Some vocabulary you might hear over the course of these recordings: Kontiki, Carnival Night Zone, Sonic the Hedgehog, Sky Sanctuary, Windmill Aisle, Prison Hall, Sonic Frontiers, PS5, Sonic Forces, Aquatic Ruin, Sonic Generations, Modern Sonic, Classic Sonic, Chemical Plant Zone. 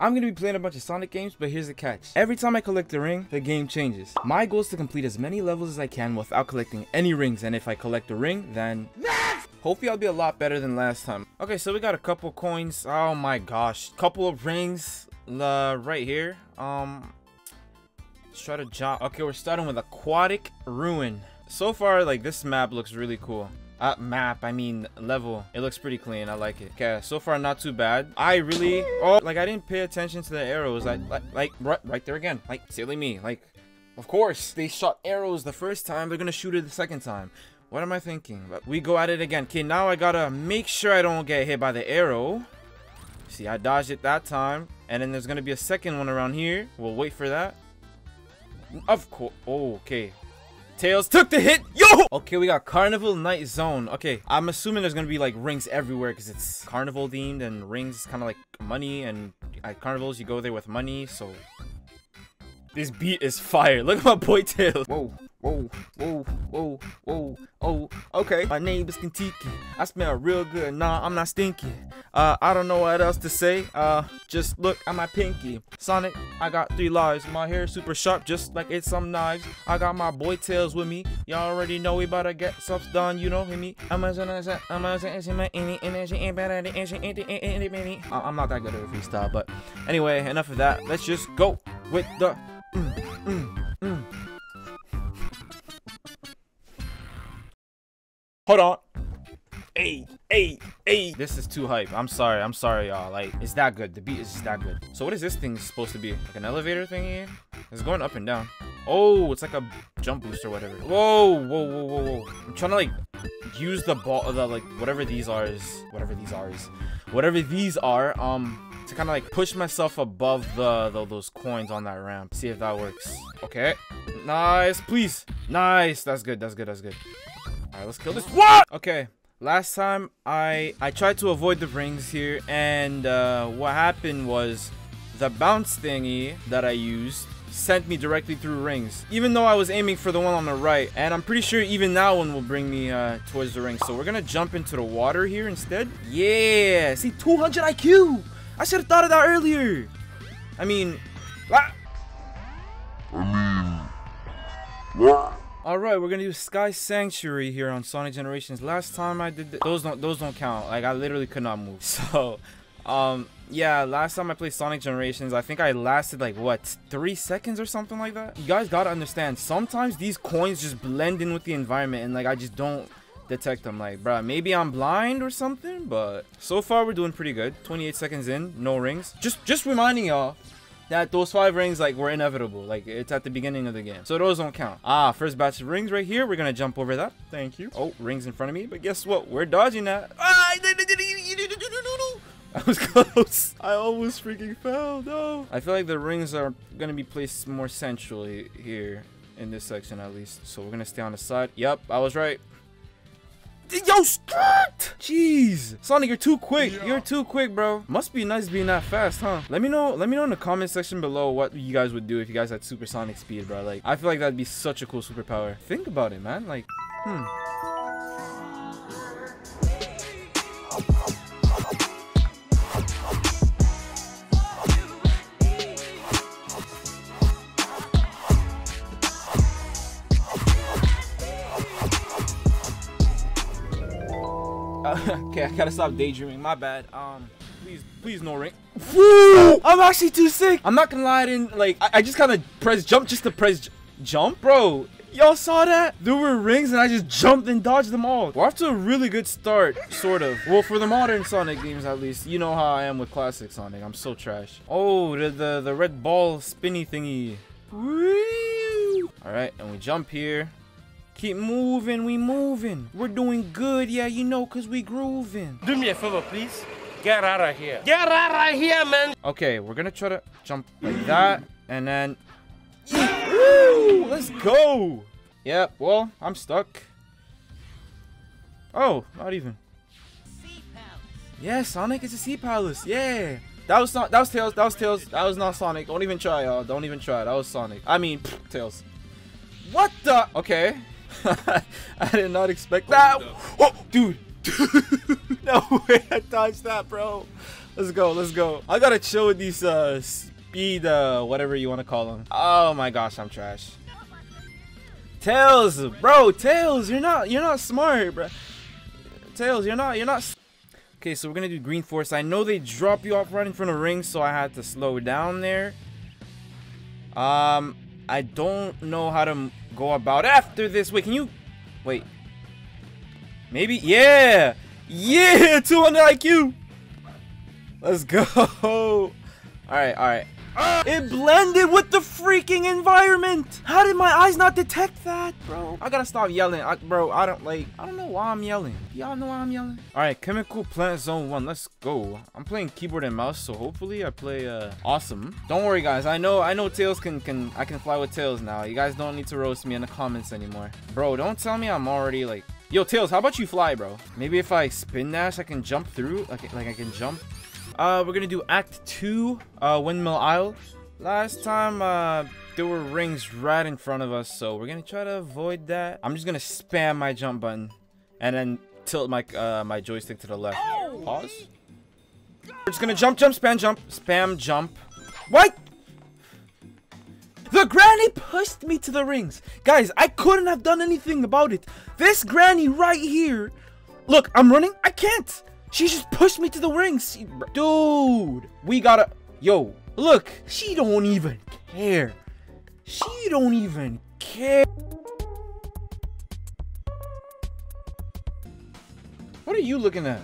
I'm going to be playing a bunch of Sonic games, but here's the catch. Every time I collect a ring, the game changes. My goal is to complete as many levels as I can without collecting any rings, and if I collect a ring, then... hopefully I'll be a lot better than last time. Okay, so we got a couple coins. Oh my gosh. Couple of rings right here. Let's try to jump. Okay, we're starting with Aquatic Ruin. So far, like, this map looks really cool. I mean level. It looks pretty clean. I like it. Okay, so far not too bad. I really, I didn't pay attention to the arrows. Right there again. Like, silly me. Like, of course they shot arrows the first time. They're gonna shoot it the second time. What am I thinking? But we go at it again. Okay, now I gotta make sure I don't get hit by the arrow. See, I dodged it that time, and then there's gonna be a second one around here. We'll wait for that. Of course. Oh, okay. Tails took the hit. Yo! Okay, we got Carnival Night Zone. Okay, I'm assuming there's gonna be like rings everywhere because it's carnival themed, and rings kind of like money, and at carnivals you go there with money. So this beat is fire. Look at my boy Tails. Whoa, whoa, whoa, whoa, whoa, oh, okay. My name is Kontiki. I smell real good. Nah, I'm not stinky. I don't know what else to say. Just look at my pinky. Sonic, I got 3 lives. My hair super sharp, just like it's some knives. I got my boy Tails with me. Y'all already know we about to get stuff done. You know me. I'm not that good at a freestyle, but anyway, enough of that. Let's just go with the. Hold on. Hey, hey, hey. This is too hype. I'm sorry, y'all. Like, it's that good. The beat is just that good. So what is this thing supposed to be? Like an elevator thingy? It's going up and down. Oh, it's like a jump boost or whatever. Whoa, whoa, whoa, whoa, whoa. I'm trying to, like, use the ball, like, whatever these are is, to kind of, like, push myself above those coins on that ramp. See if that works. Okay. Nice, please. Nice. That's good, that's good, that's good. All right, let's kill this. What? Okay. Last time, I tried to avoid the rings here, and what happened was the bounce thingy that I used sent me directly through rings, even though I was aiming for the one on the right, and I'm pretty sure even that one will bring me towards the ring. So we're gonna jump into the water here instead. Yeah, see, 200 IQ! I should have thought of that earlier! I mean... Alright, we're gonna do Sky Sanctuary here on Sonic Generations. Last time I did those don't count. Like, I literally could not move. So, yeah, last time I played Sonic Generations, I think I lasted like, what, 3 seconds or something like that? You guys gotta understand, sometimes these coins just blend in with the environment, and like, I just don't detect them. Like, bruh, maybe I'm blind or something, but so far we're doing pretty good. 28 seconds in, no rings. Just reminding y'all that those 5 rings, like, were inevitable. Like, it's at the beginning of the game, so those don't count. Ah, first batch of rings right here. We're gonna jump over that. Thank you. Oh, rings in front of me, but guess what? We're dodging that. Ah! I was close. I almost freaking fell. No. I feel like the rings are gonna be placed more centrally here in this section, at least. So we're gonna stay on the side. Yep, I was right. Yo, skirt! Jeez, Sonic, you're too quick. Yeah. You're too quick, bro. Must be nice being that fast, huh? Let me know in the comment section below what you guys would do if you guys had supersonic speed, bro. Like, I feel like that'd be such a cool superpower. Think about it, man. Like, okay, I gotta stop daydreaming. My bad. Please no ring. Woo! I'm actually too sick. I'm not gonna lie, I didn't like. I just kind of pressed jump just to press jump, bro. Y'all saw that? There were rings, and I just jumped and dodged them all. We're off to a really good start, sort of. Well, for the modern Sonic games, at least. You know how I am with classic Sonic. I'm so trash. Oh, the red ball spinny thingy. Woo! All right, and we jump here. Keep moving, we moving. We're doing good, yeah, you know, cause we grooving. Do me a favor, please. Get out of here. Get out of here, man. Okay, we're gonna try to jump like that, and then... Woo! Let's go! Yeah, well, I'm stuck. Oh, not even. Sea Palace. Yeah, Sonic, it's a Sea Palace, yeah. That was Tails, that was Tails. That was not Sonic. Don't even try, y'all. Don't even try, that was Sonic. I mean, Tails. What the? Okay. I did not expect that. Oh, dude. No way I dodged that, bro. Let's go, let's go. I gotta chill with these speed whatever you want to call them. Oh my gosh, I'm trash. Tails, bro, Tails, you're not smart, bro. Tails, you're not. Okay, so we're gonna do Green Force. I know they drop you off right in front of rings, so I had to slow down there. I don't know how to go about after this. Wait, can you? Wait. Maybe? Yeah! Yeah! 200 IQ! Let's go! Alright, alright. It blended with the freaking environment! How did my eyes not detect that, bro? I gotta stop yelling. I don't know why I'm yelling. Y'all know why I'm yelling? Alright, Chemical Plant Zone 1. Let's go. I'm playing keyboard and mouse, so hopefully I play awesome. Don't worry, guys. I know Tails I can fly with Tails now. You guys don't need to roast me in the comments anymore. Bro, don't tell me I'm already like... Yo, Tails, how about you fly, bro? Maybe if I spin dash, I can jump through. Like I can jump. We're gonna do Act 2, Windmill Aisle. Last time, there were rings right in front of us, so we're gonna try to avoid that. I'm just gonna spam my jump button and then tilt my joystick to the left. Pause. We're just gonna jump, jump, spam, jump, spam, jump. What? The granny pushed me to the rings. Guys, I couldn't have done anything about it. This granny right here. Look, I'm running. I can't. She just pushed me to the rings. Dude, we gotta... Yo, look. She don't even care. She don't even care. What are you looking at?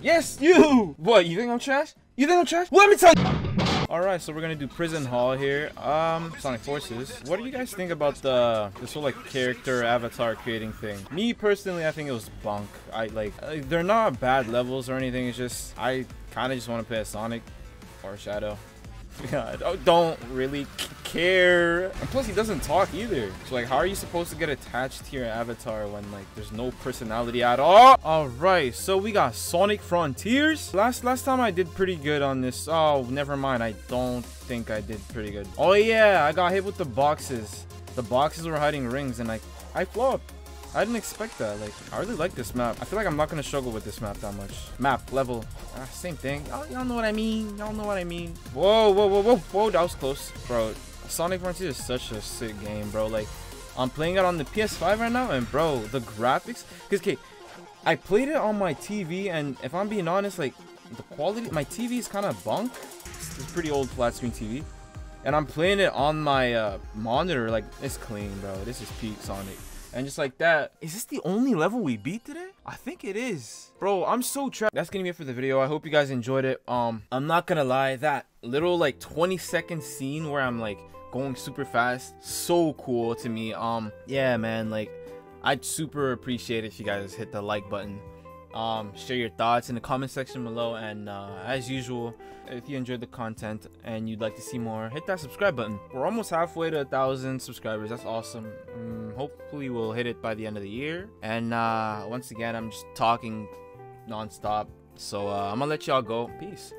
Yes, you. What, you think I'm trash? You think I'm trash? Let me tell you. Alright, so we're gonna do Prison Hall here. Sonic Forces. What do you guys think about this whole like character avatar creating thing? Me personally, I think it was bunk. Like they're not bad levels or anything. It's just I kind of just want to play as Sonic or Shadow. God, I don't really care. And plus, he doesn't talk either. So like, how are you supposed to get attached to your avatar when like there's no personality at all? Alright, so we got Sonic Frontiers. Last time I did pretty good on this. Oh, never mind. I don't think I did pretty good. Oh yeah, I got hit with the boxes. The boxes were hiding rings, and I flopped. I didn't expect that. Like, I really like this map. I feel like I'm not gonna struggle with this map that much. Map level, same thing. Y'all know what I mean. Y'all know what I mean. Whoa, whoa, whoa, whoa, whoa! That was close, bro. Sonic Frontiers is such a sick game, bro. Like, I'm playing it on the PS5 right now, and bro, the graphics. Cause, okay, I played it on my TV, and if I'm being honest, like, the quality. My TV is kind of bunk. It's pretty old flat screen TV, and I'm playing it on my monitor. Like, it's clean, bro. This is peak Sonic. And just like that. Is this the only level we beat today? I think it is. Bro, I'm so trapped. That's gonna be it for the video. I hope you guys enjoyed it. I'm not gonna lie, that little like 20-second scene where I'm like going super fast, so cool to me. Yeah, man, like I'd super appreciate it if you guys hit the like button. Share your thoughts in the comment section below, and as usual, if you enjoyed the content and you'd like to see more, hit that subscribe button. We're almost halfway to 1,000 subscribers. That's awesome. Hopefully we'll hit it by the end of the year. And once again, I'm just talking non-stop, so I'm gonna let y'all go. Peace.